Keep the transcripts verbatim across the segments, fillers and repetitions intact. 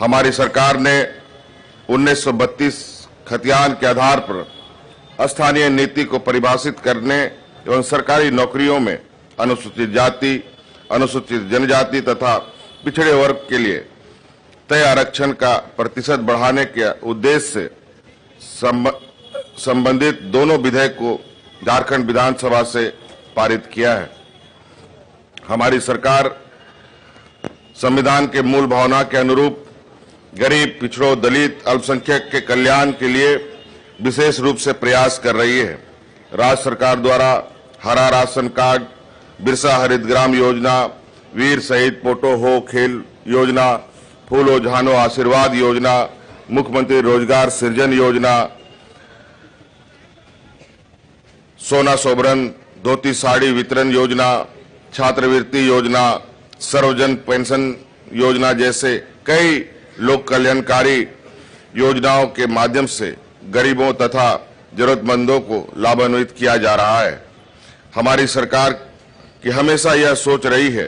हमारी सरकार ने उन्नीस सौ बत्तीस खतियान के आधार पर स्थानीय नीति को परिभाषित करने एवं सरकारी नौकरियों में अनुसूचित जाति, अनुसूचित जनजाति तथा पिछड़े वर्ग के लिए तय आरक्षण का प्रतिशत बढ़ाने के उद्देश्य से संबंधित दोनों विधेयक को झारखंड विधानसभा से पारित किया है। हमारी सरकार संविधान के मूल भावना के अनुरूप गरीब, पिछड़ों, दलित, अल्पसंख्यक के कल्याण के लिए विशेष रूप से प्रयास कर रही है। राज्य सरकार द्वारा हरा राशन कार्ड, बिरसा हरित ग्राम योजना, वीर शहीद पोटो हो खेल योजना, फूलों झानो आशीर्वाद योजना, मुख्यमंत्री रोजगार सृजन योजना, सोना सोबरन धोती साड़ी वितरण योजना, छात्रवृत्ति योजना, सर्वजन पेंशन योजना जैसे कई लोक कल्याणकारी योजनाओं के माध्यम से गरीबों तथा जरूरतमंदों को लाभान्वित किया जा रहा है। हमारी सरकार की हमेशा यह सोच रही है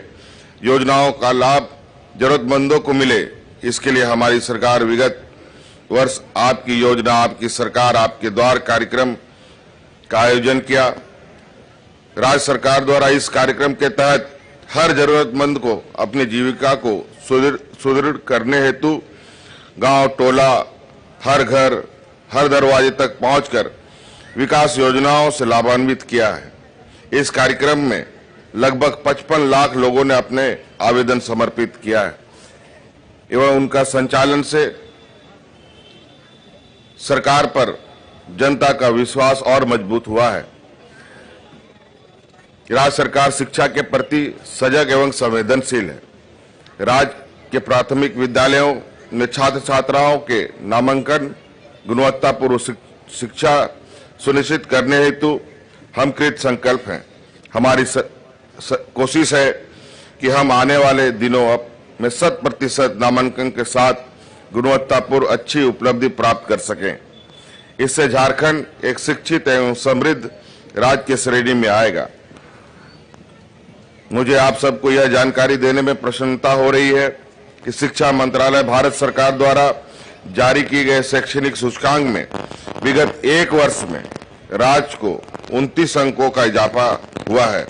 योजनाओं का लाभ जरूरतमंदों को मिले। इसके लिए हमारी सरकार विगत वर्ष आपकी योजना, आपकी सरकार, आपके द्वार कार्यक्रम का आयोजन किया। राज्य सरकार द्वारा इस कार्यक्रम के तहत हर जरूरतमंद को अपनी जीविका को सुदृढ़ करने हेतु गांव, टोला, हर घर, हर दरवाजे तक पहुंचकर विकास योजनाओं से लाभान्वित किया है। इस कार्यक्रम में लगभग पचपन लाख लोगों ने अपने आवेदन समर्पित किया है एवं उनका संचालन से सरकार पर जनता का विश्वास और मजबूत हुआ है। राज्य सरकार शिक्षा के प्रति सजग एवं संवेदनशील है। राज्य के प्राथमिक विद्यालयों में छात्र छात्राओं के नामांकन गुणवत्तापूर्ण शिक्षा सुनिश्चित करने हेतु हम कृत संकल्प हैं। हमारी स, स, कोशिश है कि हम आने वाले दिनों अब में शत प्रतिशत नामांकन के साथ गुणवत्तापूर्ण अच्छी उपलब्धि प्राप्त कर सकें। इससे झारखंड एक शिक्षित एवं समृद्ध राज्य की श्रेणी में आएगा। मुझे आप सबको यह जानकारी देने में प्रसन्नता हो रही है कि शिक्षा मंत्रालय भारत सरकार द्वारा जारी किए गए शैक्षणिक सूचकांक में विगत एक वर्ष में राज्य को उनतीस अंकों का इजाफा हुआ है,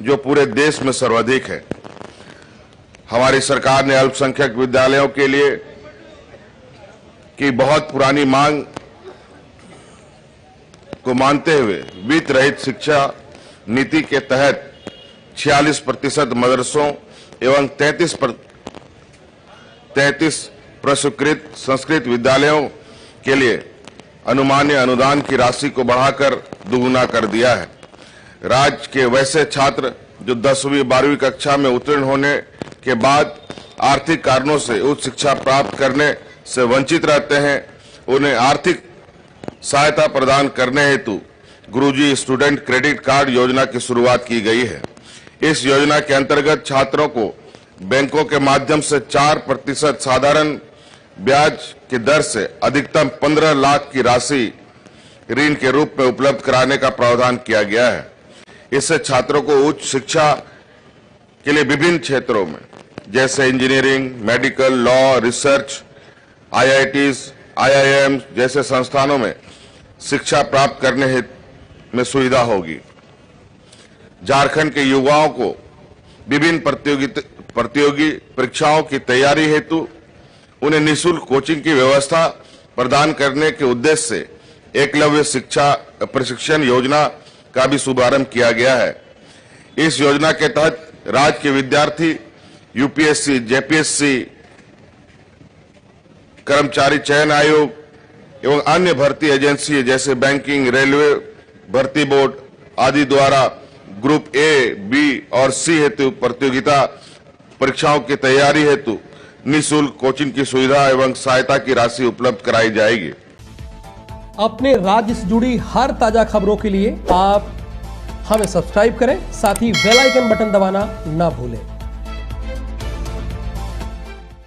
जो पूरे देश में सर्वाधिक है। हमारी सरकार ने अल्पसंख्यक विद्यालयों के लिए की बहुत पुरानी मांग को मानते हुए वित्त रहित शिक्षा नीति के तहत छियालीस प्रतिशत मदरसों एवं तैंतीस तैंतीस प्रस्वीकृत संस्कृत विद्यालयों के लिए अनुमान्य अनुदान की राशि को बढ़ाकर दुगुना कर दिया है। राज्य के वैसे छात्र जो दसवीं बारहवीं कक्षा में उत्तीर्ण होने के बाद आर्थिक कारणों से उच्च शिक्षा प्राप्त करने से वंचित रहते हैं, उन्हें आर्थिक सहायता प्रदान करने हेतु Guru ji student credit card योजना की शुरुआत की गई है। इस योजना के अंतर्गत छात्रों को बैंकों के माध्यम से चार प्रतिशत साधारण ब्याज की दर से अधिकतम पंद्रह लाख की राशि ऋण के रूप में उपलब्ध कराने का प्रावधान किया गया है। इससे छात्रों को उच्च शिक्षा के लिए विभिन्न क्षेत्रों में जैसे engineering, medical, law, research, IIT, IIM जैसे संस्थानों में शिक्षा प्राप्त करने में सुविधा होगी। झारखंड के युवाओं को विभिन्न प्रतियोगी प्रतियोगी परीक्षाओं की तैयारी हेतु उन्हें निःशुल्क कोचिंग की व्यवस्था प्रदान करने के उद्देश्य से एकलव्य शिक्षा प्रशिक्षण योजना का भी शुभारंभ किया गया है। इस योजना के तहत राज्य के विद्यार्थी यूपीएससी, जेपीएससी, कर्मचारी चयन आयोग एवं अन्य भर्ती एजेंसी जैसे बैंकिंग, रेलवे भर्ती बोर्ड आदि द्वारा ग्रुप ए, बी और सी हेतु प्रतियोगिता परीक्षाओं की तैयारी हेतु निःशुल्क कोचिंग की सुविधा एवं सहायता की राशि उपलब्ध कराई जाएगी। अपने राज्य से जुड़ी हर ताजा खबरों के लिए आप हमें सब्सक्राइब करें, साथ ही बेल आइकन बटन दबाना ना भूलें।